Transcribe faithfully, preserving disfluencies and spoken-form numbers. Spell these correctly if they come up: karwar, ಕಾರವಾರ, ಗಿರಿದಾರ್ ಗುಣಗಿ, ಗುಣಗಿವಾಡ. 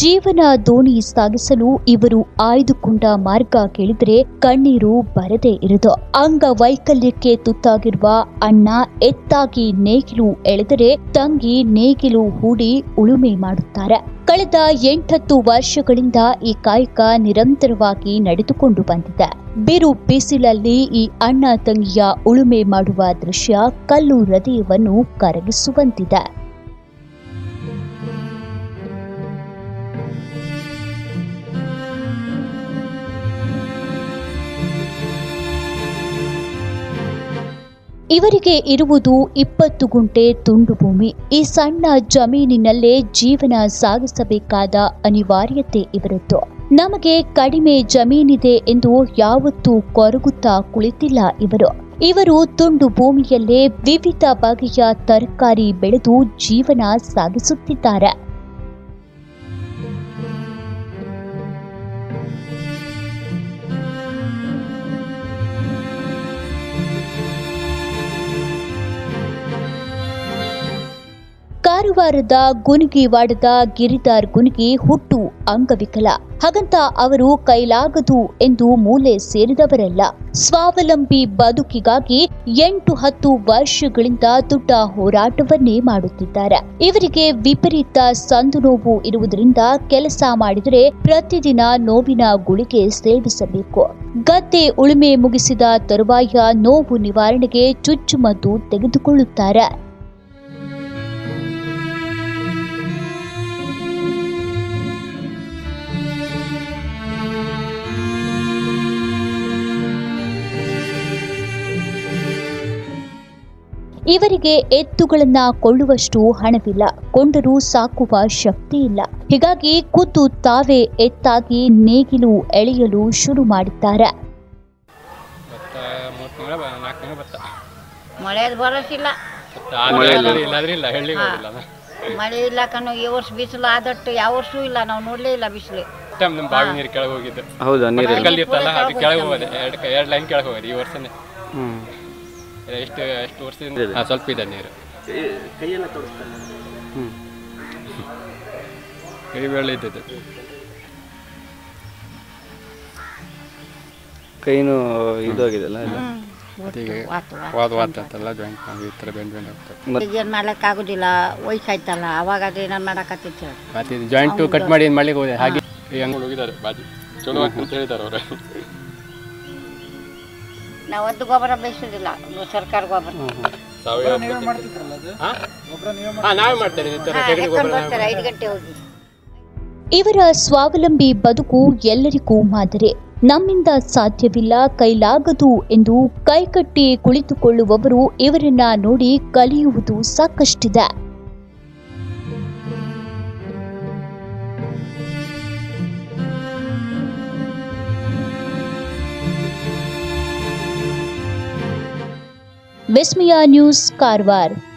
ಜೀವನ ದೋಣಿ ಸಾಗಿಸಲು ಇವರು ಆಯ್ದುಕೊಂಡ ಮಾರ್ಗ ಕೇಳಿದರೆ ಕಣ್ಣೀರು ಬರದೇ ಇರದು. ಅಂಗವೈಕಲ್ಯಕ್ಕೆ ತುತ್ತಾಗಿರುವ ಅಣ್ಣ ಎತ್ತಾಗಿ ನೇಗಿಲು ಎಳೆದರೆ ತಂಗಿ ನೇಗಿಲು ಹೂಡಿ ಉಳುಮೆ ಮಾಡುತ್ತಾರೆ. ಕಳೆದ ಎಂಟತ್ತು ವರ್ಷಗಳಿಂದ ಈ ಕಾಯಕ ನಿರಂತರವಾಗಿ ನಡೆದುಕೊಂಡು ಬಂದಿದೆ. ಬಿರು ಬಿಸಿಲಲ್ಲಿ ಈ ಅಣ್ಣ ತಂಗಿಯ ಉಳುಮೆ ಮಾಡುವ ದೃಶ್ಯ ಕಲ್ಲು ಹೃದಯವನ್ನು ಕರಗಿಸುವಂತಿದೆ. ಇವರಿಗೆ ಇರುವುದು ಇಪ್ಪತ್ತು ಗುಂಟೆ ತುಂಡು ಭೂಮಿ. ಈ ಸಣ್ಣ ಜಮೀನಿನಲ್ಲೇ ಜೀವನ ಸಾಗಿಸಬೇಕಾದ ಅನಿವಾರ್ಯತೆ ಇವರದ್ದು. ನಮಗೆ ಕಡಿಮೆ ಜಮೀನಿದೆ ಎಂದು ಯಾವತ್ತೂ ಕೊರಗುತ್ತಾ ಕುಳಿತಿಲ್ಲ ಇವರು. ಇವರು ತುಂಡು ಭೂಮಿಯಲ್ಲೇ ವಿವಿಧ ಬಗೆಯ ತರಕಾರಿ ಬೆಳೆದು ಜೀವನ ಸಾಗಿಸುತ್ತಿದ್ದಾರೆ. ಕಾರವಾರದ ಗುಣಗಿವಾಡದ ಗಿರಿದಾರ್ ಗುಣಗಿ ಹುಟ್ಟು ಅಂಗವಿಕಲ. ಹಾಗಂತ ಅವರು ಕೈಲಾಗದು ಎಂದು ಮೂಲೆ ಸೇರಿದವರಲ್ಲ. ಸ್ವಾವಲಂಬಿ ಬದುಕಿಗಾಗಿ ಎಂಟು ಹತ್ತು ವರ್ಷಗಳಿಂದ ದೊಡ್ಡ ಹೋರಾಟವನ್ನೇ ಮಾಡುತ್ತಿದ್ದಾರೆ. ಇವರಿಗೆ ವಿಪರೀತ ಸಂದು ನೋವು ಇರುವುದರಿಂದ ಕೆಲಸ ಮಾಡಿದರೆ ಪ್ರತಿದಿನ ನೋವಿನ ಗುಳಿಗೆ ಸೇವಿಸಬೇಕು. ಗದ್ದೆ ಉಳುಮೆ ಮುಗಿಸಿದ ತರುವಾಯ ನೋವು ನಿವಾರಣೆಗೆ ಚುಚ್ಚುಮದ್ದು ತೆಗೆದುಕೊಳ್ಳುತ್ತಾರೆ. ಇವರಿಗೆ ಎತ್ತುಗಳನ್ನ ಕೊಳ್ಳುವಷ್ಟು ಹಣವಿಲ್ಲ, ಕೊಂಡರೂ ಸಾಕುವ ಶಕ್ತಿ ಇಲ್ಲ. ಹೀಗಾಗಿ ಖುದ್ದು ತಾವೇ ಎತ್ತಾಗಿ ನೇಗಿಲು ಎಳೆಯಲು ಶುರು ಮಾಡಿದ್ದಾರೆ. ಮಳೆ ಇಲ್ಲ ಕಣ್ಣು, ಈ ವರ್ಷ ಬಿಸಿಲು ಆದಟ್ಟು ಯಾವ ವರ್ಷವೂ ಇಲ್ಲ, ನಾವು ನೋಡ್ಲೇ ಇಲ್ಲ ಬಿಸಿಲು. ಬಾವಿ ನೀರು ಕೆಳಗೆ ಹೋಗಿದ್ದು, ಎರಡು ಲೈನ್ ಕೆಳಗೆ ಹೋಗಿದೆ ಈ ವರ್ಷನೇ. ಎಷ್ಟು ಎಷ್ಟು ವರ್ಷದಿಂದ ಸ್ವಲ್ಪ ಇದೆ ನೀರು. ಕೈನೂ ಇದಾಗಿದೆಲ್ಲ ಏನು ಮಾಡಕ್ ಆಗುದಿಲ್ಲ, ವಯಸ್ಸಾಯ್ತಲ್ಲ ಅವಾಗ ಅದೇನ ಮಾಡಕತ್ತಿತ್ತು. ಜಾಯಿಂಟ್ ಕಟ್ ಮಾಡಿ ಮಾಡ್ಲಿಕ್ಕೆ ಹೋದೆ, ಹಾಗೆ ಹೋಗಿದ್ದಾರೆ ಬಾಜಿ ಚಲೋ ಅಂತ ಹೇಳಿದಾರೆ ಅವರು. ನಾವು ಅದು ಗೊಬ್ಬರ ಬೇಯಿಸೋದಿಲ್ಲ, ಸರ್ಕಾರ ಗೊಬ್ಬರ ಬರ್ತಾರೆ ಐದು ಗಂಟೆ ಹೋಗಿ. ಇವರ ಸ್ವಾವಲಂಬಿ ಬದುಕು ಎಲ್ಲರಿಗೂ ಮಾದರಿ. ನಮ್ಮಿಂದ ಸಾಧ್ಯವಿಲ್ಲ, ಕೈಲಾಗದು ಎಂದು ಕೈಕಟ್ಟಿ ಕುಳಿತುಕೊಳ್ಳುವವರು ಇವರನ್ನ ನೋಡಿ ಕಲಿಯುವುದು ಸಾಕಷ್ಟಿದೆ. विस्मया न्यूज़ कारवार.